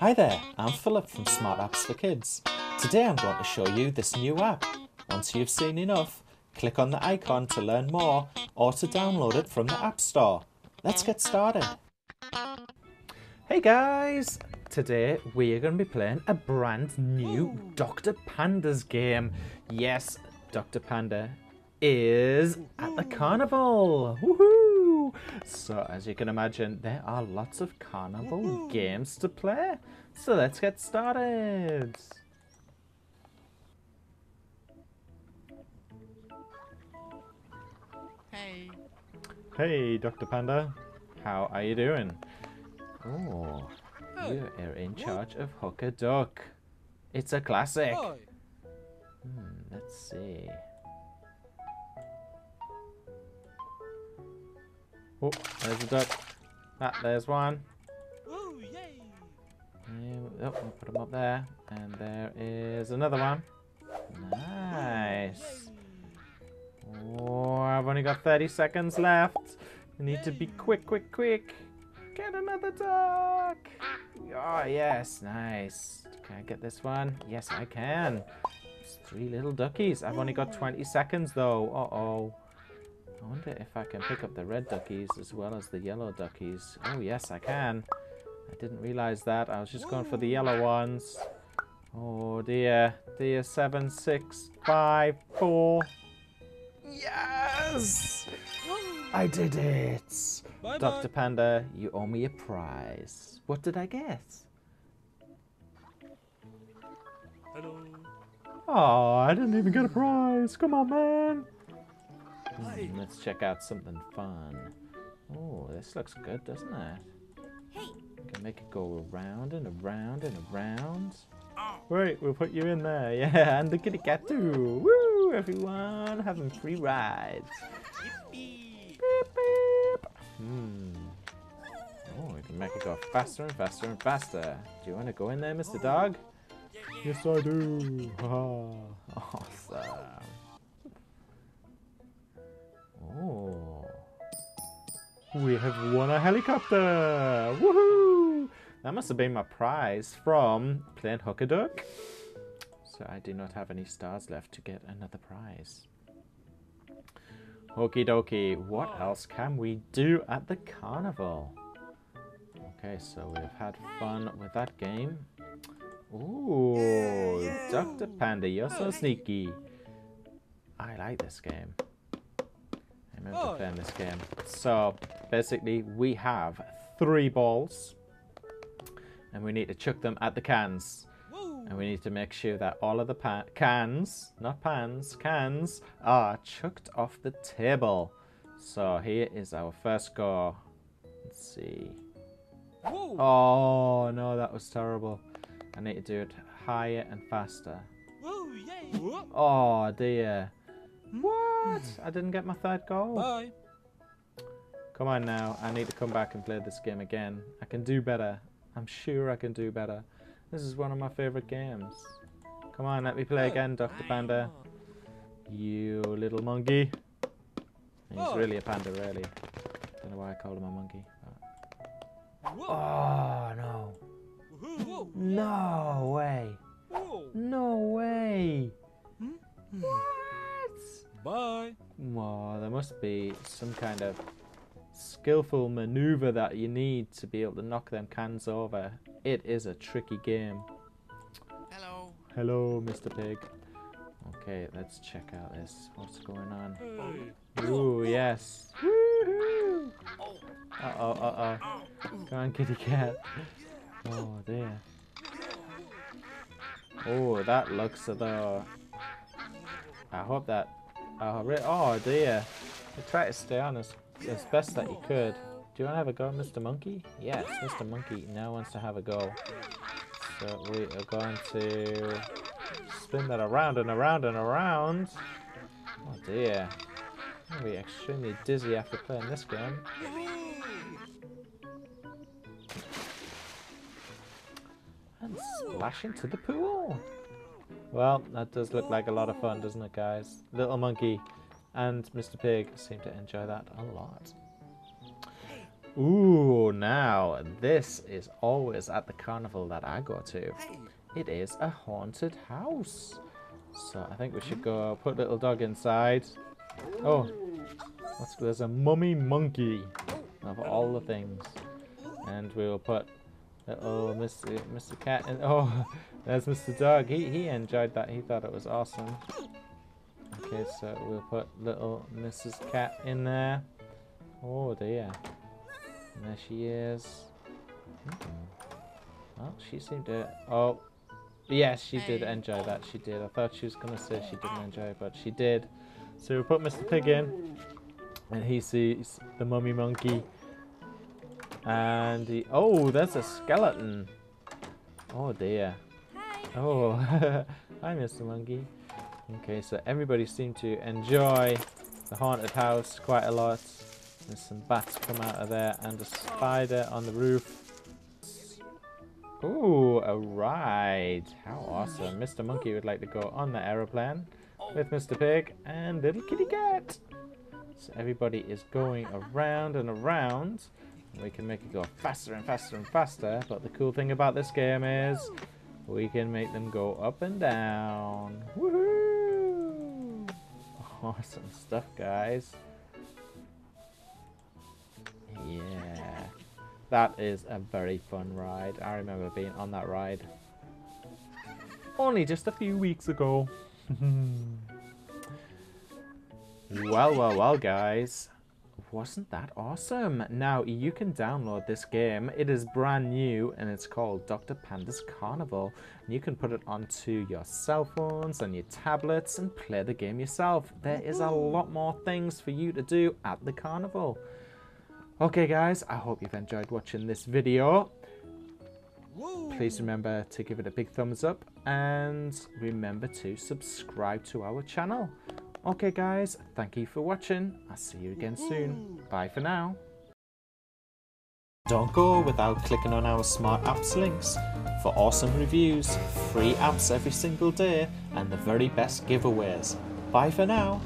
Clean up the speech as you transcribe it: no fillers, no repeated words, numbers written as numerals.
Hi there, I'm Philip from Smart Apps for Kids. Today I'm going to show you this new app. Once you've seen enough, click on the icon to learn more or to download it from the App Store. Let's get started. Hey guys! Today we're going to be playing a brand new Dr. Panda's game. Yes, Dr. Panda is at the carnival. Woohoo! So as you can imagine, there are lots of carnival games to play. So let's get started. Hey. Hey, Dr. Panda. How are you doing? Oh, you are in charge of Hook a Duck. It's a classic. Let's see. Oh, there's a duck. Ah, there's one. Ooh, yay. Oh, we'll put them up there. And there is another one. Nice. Oh, I've only got 30 seconds left. You need to be quick. Get another duck. Oh, yes, nice. Can I get this one? Yes, I can. It's 3 little duckies. I've only got 20 seconds, though. Uh-oh. I wonder if I can pick up the red duckies as well as the yellow duckies. Oh, yes, I can. I didn't realize that. I was just going for the yellow ones. Oh, dear. Dear, 7, 6, 5, 4. Yes! I did it! Bye-bye. Dr. Panda, you owe me a prize. What did I get? Hello. Oh, I didn't even get a prize. Come on, man. Let's check out something fun. Oh, this looks good, doesn't it? Hey. We can make it go around and around and around. Oh. Wait, we'll put you in there. Yeah, and the kitty cat too. Woo, everyone having free rides. Yippee. Beep, beep. Oh, we can make it go faster and faster and faster. Do you want to go in there, Mr. Dog? Yeah, yeah. Yes, I do. Awesome. Oh, we have won a helicopter! Woohoo! That must have been my prize from playing Hook a Duck. So I do not have any stars left to get another prize. Okie dokie, what else can we do at the carnival? Okay, so we've had fun with that game. Ooh, yeah. Dr. Panda, you're so sneaky. I like this game. I remember playing this game. So basically we have 3 balls and we need to chuck them at the cans. Woo. And we need to make sure that all of the cans are chucked off the table. So here is our first go. Let's see. Woo. Oh no, that was terrible. I need to do it higher and faster. Woo, yay. Oh dear. What? I didn't get my 3rd goal. Bye. Come on now. I need to come back and play this game again. I can do better. I'm sure I can do better. This is one of my favorite games. Come on, let me play again, Dr. Panda. You little monkey. He's really a panda, really. Don't know why I called him a monkey. Oh, no. No way. No way. Bye. Well, there must be some kind of skillful maneuver that you need to be able to knock them cans over. It is a tricky game. Hello. Hello, Mr. Pig. Okay, let's check out this. What's going on? Hey. Ooh, yes. Woohoo! Uh-oh, uh-oh. Go on, kitty cat. Oh, dear. Oh, that looks though. I hope that... Oh dear. Try to stay on as best that you could. Do you want to have a go, Mr. Monkey? Yes, Mr. Monkey now wants to have a go. So we are going to spin that around and around and around. Oh dear. I'm going to be extremely dizzy after playing this game. And splash into the pool. Well, that does look like a lot of fun, doesn't it, guys? Little Monkey and Mr. Pig seem to enjoy that a lot. Ooh, now this is always at the carnival that I go to. It is a haunted house. So I think we should go put little dog inside. Oh, there's a mummy monkey of all the things. And we'll put little Mr. Cat in. Oh, there's Mr. Dog. He enjoyed that. He thought it was awesome. Okay, so we'll put little Mrs. Cat in there. Oh dear. And there she is. Well, she seemed to... Oh, yes, she did enjoy that. She did. I thought she was going to say she didn't enjoy it, but she did. So we'll put Mr. Pig in. And he sees the mummy monkey. And he... Oh, there's a skeleton. Oh dear. Oh, hi Mr. Monkey. Okay, so everybody seemed to enjoy the haunted house quite a lot. There's some bats come out of there and a spider on the roof. Ooh, a ride. How awesome. Mr. Monkey would like to go on the aeroplane with Mr. Pig and little kitty cat. So everybody is going around and around. We can make it go faster and faster and faster. But the cool thing about this game is we can make them go up and down. Woohoo! Awesome stuff, guys. Yeah, that is a very fun ride. I remember being on that ride only just a few weeks ago. Well, guys, wasn't that awesome? Now you can download this game. It is brand new and it's called Dr. Panda's Carnival. And you can put it onto your cell phones and your tablets and play the game yourself. There is a lot more things for you to do at the carnival. Okay guys, I hope you've enjoyed watching this video. Please remember to give it a big thumbs up and remember to subscribe to our channel. Okay guys, thank you for watching. I'll see you again soon. Bye for now. Don't go without clicking on our Smart Apps links for awesome reviews, free apps every single day, and the very best giveaways. Bye for now.